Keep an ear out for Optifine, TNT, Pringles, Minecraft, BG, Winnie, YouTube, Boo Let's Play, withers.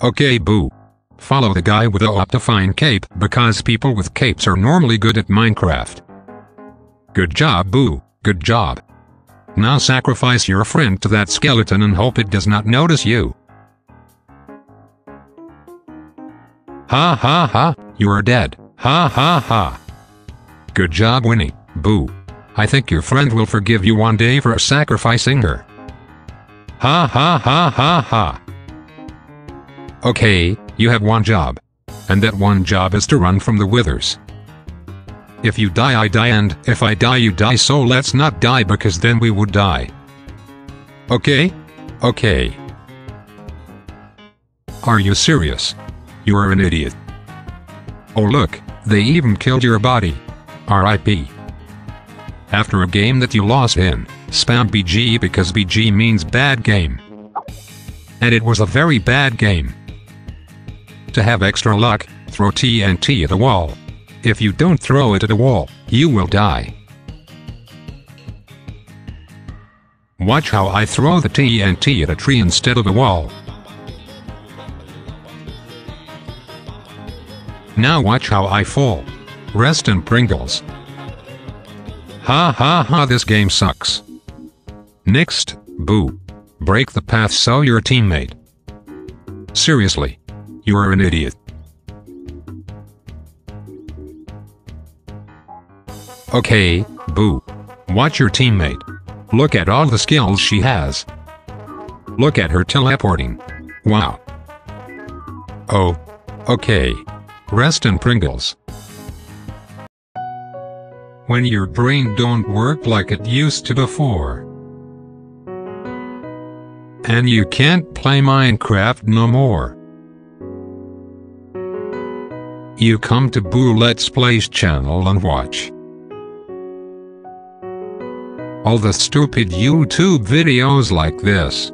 Okay Boo. Follow the guy with the Optifine cape, because people with capes are normally good at Minecraft. Good job Boo, good job. Now sacrifice your friend to that skeleton and hope it does not notice you. Ha ha ha, you are dead. Ha ha ha. Good job Winnie, Boo. I think your friend will forgive you one day for sacrificing her. Ha ha ha ha ha. Okay, you have one job. And that one job is to run from the withers. If you die I die, and if I die you die, so let's not die because then we would die. Okay? Okay. Are you serious? You are an idiot. Oh look, they even killed your body. R.I.P. After a game that you lost in, spam BG because BG means bad game. And it was a very bad game. To have extra luck, throw TNT at the wall. If you don't throw it at a wall, you will die. Watch how I throw the TNT at a tree instead of a wall. Now watch how I fall. Rest in Pringles. Ha ha ha, this game sucks. Next, Boo. Break the path so your teammate. Seriously. You are an idiot. Okay, Boo. Watch your teammate. Look at all the skills she has. Look at her teleporting. Wow. Oh. Okay. Rest in Pringles. When your brain don't work like it used to before. And you can't play Minecraft no more. You come to Boo Let's Play's channel and watch all the stupid YouTube videos like this.